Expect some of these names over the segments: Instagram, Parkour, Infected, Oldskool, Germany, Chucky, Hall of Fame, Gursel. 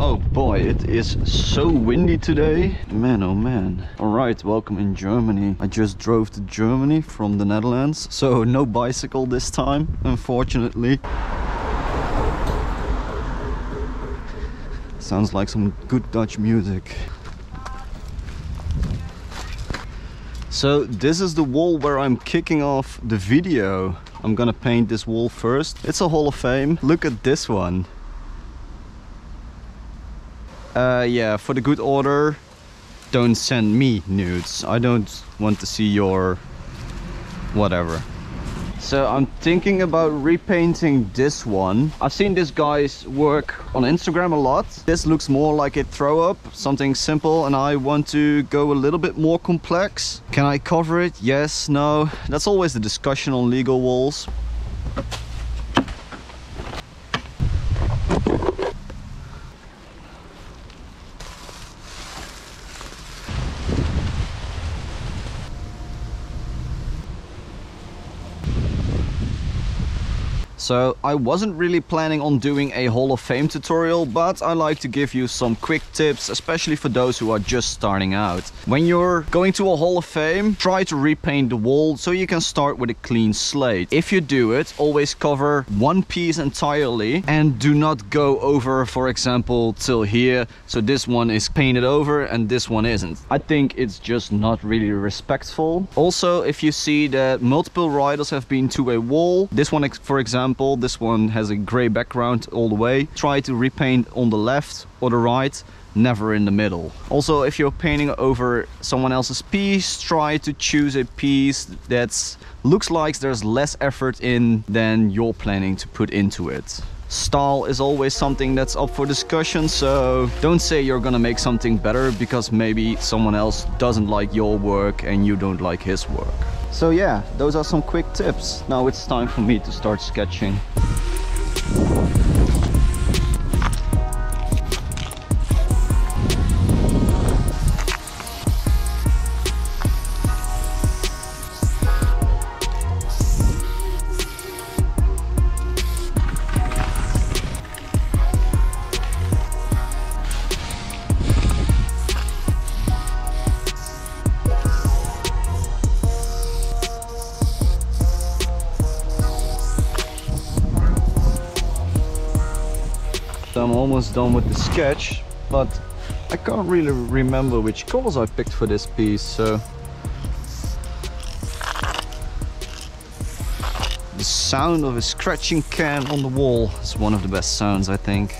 Oh boy, it is so windy today. Man, oh man. All right, welcome in Germany. I just drove to Germany from the Netherlands, so no bicycle this time, unfortunately. Sounds like some good Dutch music. So this is the wall where I'm kicking off the video. I'm gonna paint this wall first. It's a Hall of Fame. Look at this one. Yeah, for the good order, don't send me nudes. I don't want to see your whatever. So I'm thinking about repainting this one. I've seen this guy's work on Instagram a lot. This looks more like a throw up, something simple, and I want to go a little bit more complex. Can I cover it? Yes, no. That's always the discussion on legal walls. So I wasn't really planning on doing a Hall of Fame tutorial, but I like to give you some quick tips, especially for those who are just starting out. When you're going to a Hall of Fame, try to repaint the wall so you can start with a clean slate. If you do it, always cover one piece entirely and do not go over, for example, till here. So this one is painted over and this one isn't. I think it's just not really respectful. Also, if you see that multiple riders have been to a wall, this one, for example, this one has a gray background all the way. Try to repaint on the left or the right, never in the middle. Also, if you're painting over someone else's piece, try to choose a piece that looks like there's less effort in than you're planning to put into it. Style is always something that's up for discussion, so don't say you're gonna make something better because maybe someone else doesn't like your work and you don't like his work. So yeah, those are some quick tips. Now it's time for me to start sketching. I'm almost done with the sketch, but I can't really remember which colors I picked for this piece, so... The sound of a scratching can on the wall is one of the best sounds, I think.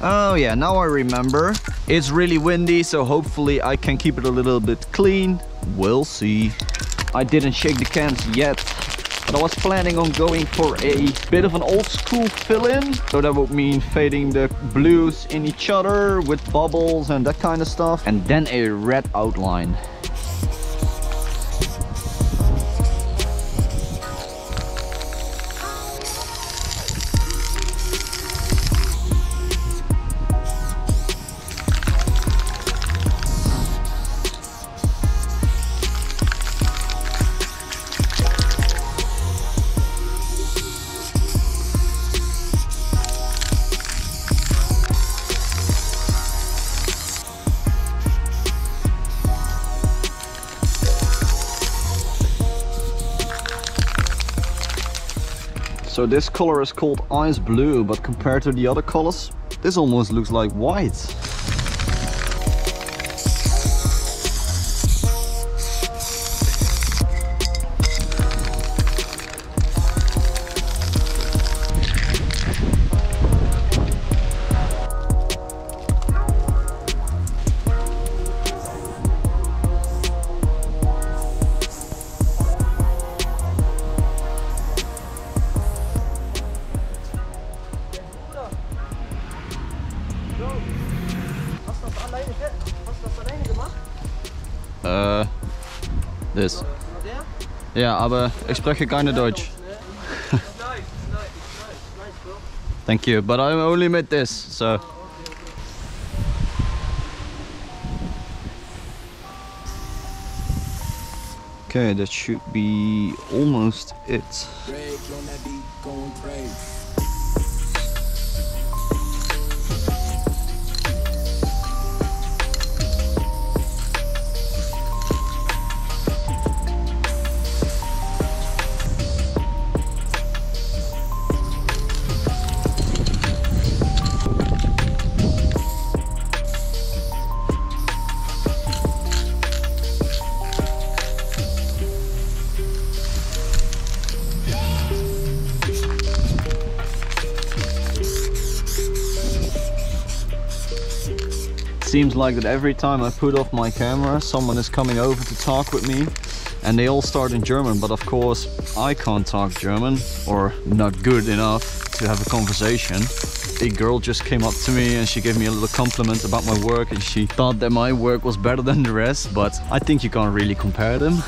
Oh yeah, now I remember. It's really windy, so hopefully I can keep it a little bit clean. We'll see. I didn't shake the cans yet. But I was planning on going for a bit of an old school fill-in. So that would mean fading the blues in each other with bubbles and that kind of stuff. And then a red outline. So this color is called ice blue, but compared to the other colors, this almost looks like white. This. Yeah, aber ich spreche keine Deutsch. Thank you, but I only made this, so... Okay, that should be almost it. seems like that every time I put off my camera, someone is coming over to talk with me, and they all start in German, but of course I can't talk German, or not good enough to have a conversation. A girl just came up to me and she gave me a little compliment about my work, and she thought that my work was better than the rest, but I think you can't really compare them.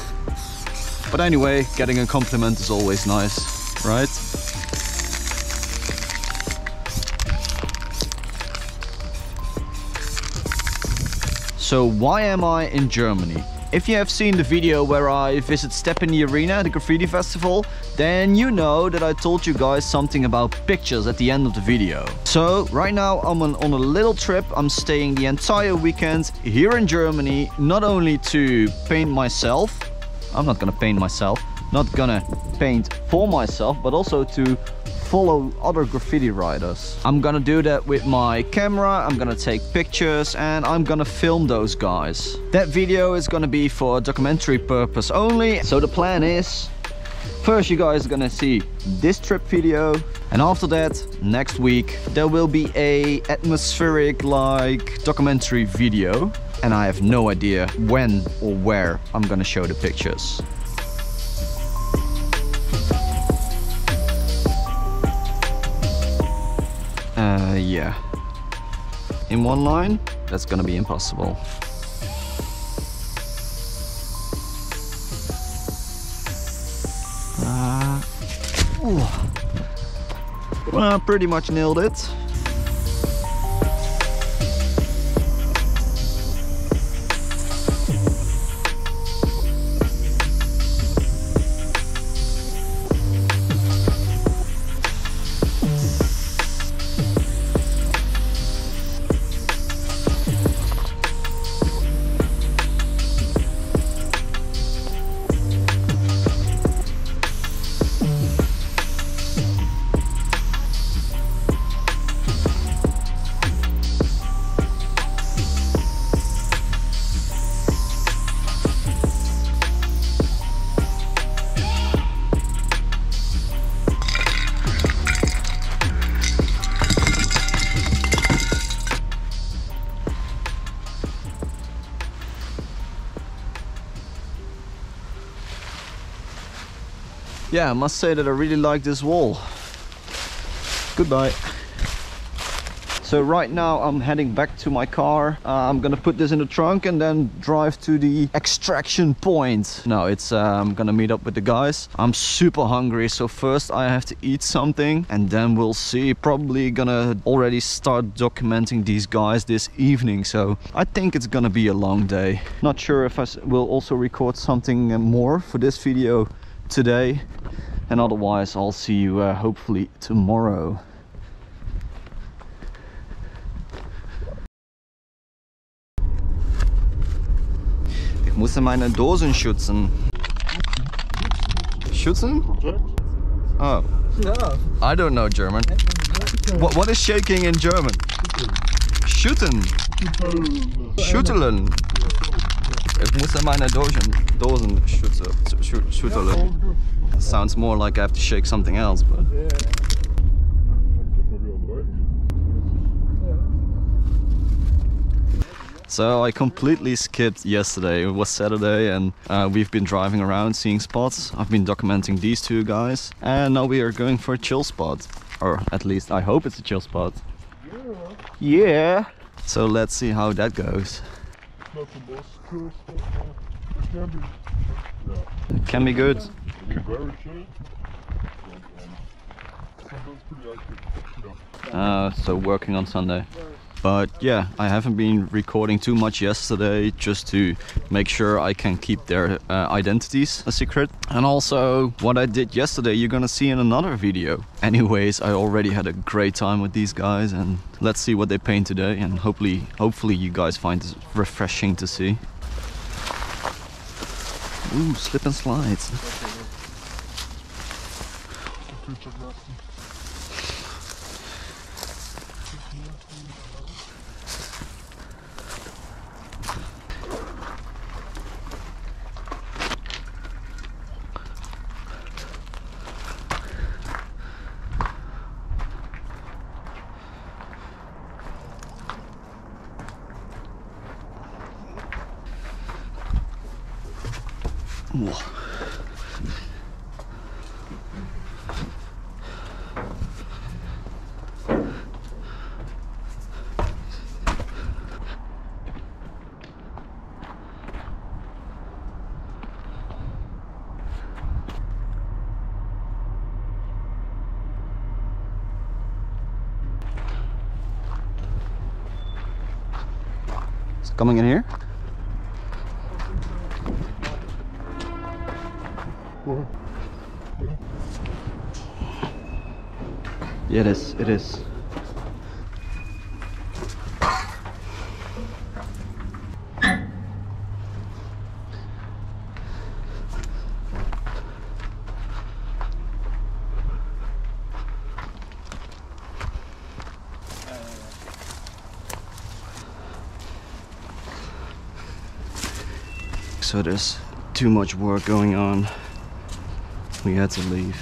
But anyway, getting a compliment is always nice, right? So why am I in Germany? If you have seen the video where I visit Step in the Arena, the graffiti festival, then you know that I told you guys something about pictures at the end of the video. So right now I'm on a little trip. I'm staying the entire weekend here in Germany, not only to paint myself, I'm not gonna paint myself, not gonna paint for myself, but also to follow other graffiti writers. I'm gonna do that with my camera, I'm gonna take pictures, and I'm gonna film those guys. That video is gonna be for documentary purpose only. So the plan is, first you guys are gonna see this trip video, and after that, next week, there will be a atmospheric like documentary video, and I have no idea when or where I'm gonna show the pictures. Yeah. In one line, that's gonna be impossible. Well, pretty much nailed it. Yeah, I must say that I really like this wall. Goodbye. So right now I'm heading back to my car. I'm gonna put this in the trunk and then drive to the extraction point. No, it's I'm gonna meet up with the guys. I'm super hungry, so first I have to eat something and then we'll see. Probably gonna already start documenting these guys this evening, so I think it's gonna be a long day. Not sure if I will also record something more for this video today, and otherwise I'll see you hopefully tomorrow. Ich muss meine Dosen schützen. Schützen? Oh. No. I don't know German. What is shaking in German? Schütten. Schütteln. Ich muss meine Dosen schütteln. Sounds more like I have to shake something else, but... Yeah. So I completely skipped yesterday. It was Saturday, and we've been driving around, seeing spots. I've been documenting these two guys, and now we are going for a chill spot. Or at least I hope it's a chill spot. Yeah! So let's see how that goes. It can be good. So working on Sunday. But yeah, I haven't been recording too much yesterday, just to make sure I can keep their identities a secret. And also what I did yesterday, you're gonna see in another video. Anyways, I already had a great time with these guys, and let's see what they paint today, and hopefully you guys find this refreshing to see. Ooh, slip and slides. Whoa. Is it coming in here? Yeah, it is. So there's too much work going on. We had to leave.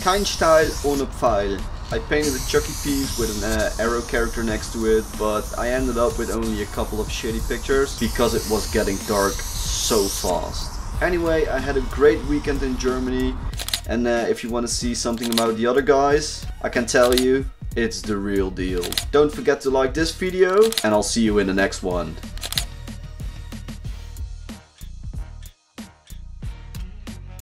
Kein Steil ohne Pfeil. I painted a Chucky piece with an arrow character next to it, but I ended up with only a couple of shitty pictures because it was getting dark so fast. Anyway, I had a great weekend in Germany, and if you want to see something about the other guys, I can tell you, it's the real deal. Don't forget to like this video, and I'll see you in the next one.